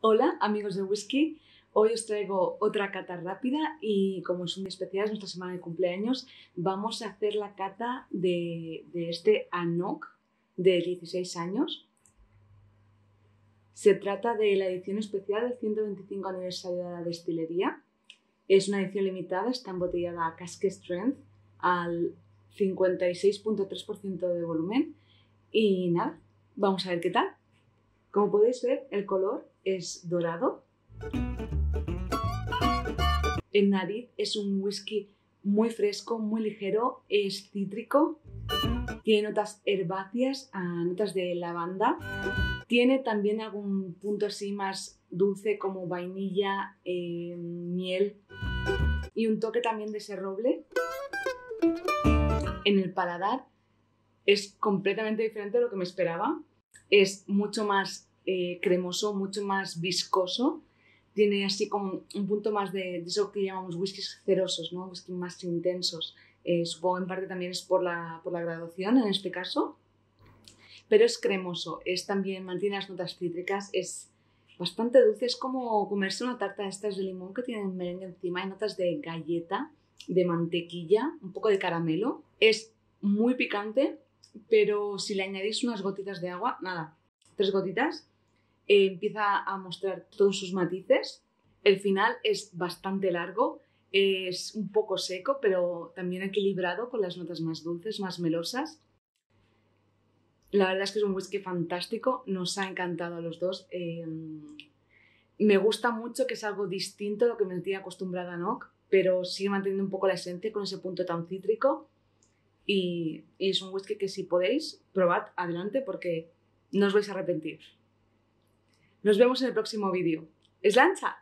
Hola amigos de Whisky, hoy os traigo otra cata rápida y como es un especial, es nuestra semana de cumpleaños, vamos a hacer la cata de este Ancnoc de 16 años. Se trata de la edición especial del 125 aniversario de la destilería. Es una edición limitada, está embotellada a Casque Strength al 56.3% de volumen y nada, vamos a ver qué tal. Como podéis ver, el color es dorado. En nariz es un whisky muy fresco, muy ligero, es cítrico, tiene notas herbáceas, notas de lavanda. Tiene también algún punto así más dulce como vainilla, miel y un toque también de ese roble. En el paladar es completamente diferente de lo que me esperaba. Es mucho más cremoso, mucho más viscoso. Tiene así como un punto más de eso que llamamos whiskies cerosos, ¿no? Whiskies más intensos. Supongo en parte también es por la graduación en este caso. Pero es cremoso, también mantiene las notas cítricas, es bastante dulce. Es como comerse una tarta de estas de limón que tienen merengue encima. Hay notas de galleta, de mantequilla, un poco de caramelo. Es muy picante. Pero si le añadís unas gotitas de agua, nada, 3 gotitas, empieza a mostrar todos sus matices. El final es bastante largo, es un poco seco, pero también equilibrado con las notas más dulces, más melosas. La verdad es que es un whisky fantástico, nos ha encantado a los dos. Me gusta mucho que es algo distinto a lo que me tenía acostumbrada a Ancnoc, pero sigue manteniendo un poco la esencia con ese punto tan cítrico. Y es un whisky que si podéis, probad adelante porque no os vais a arrepentir. Nos vemos en el próximo vídeo. ¡Es lancha!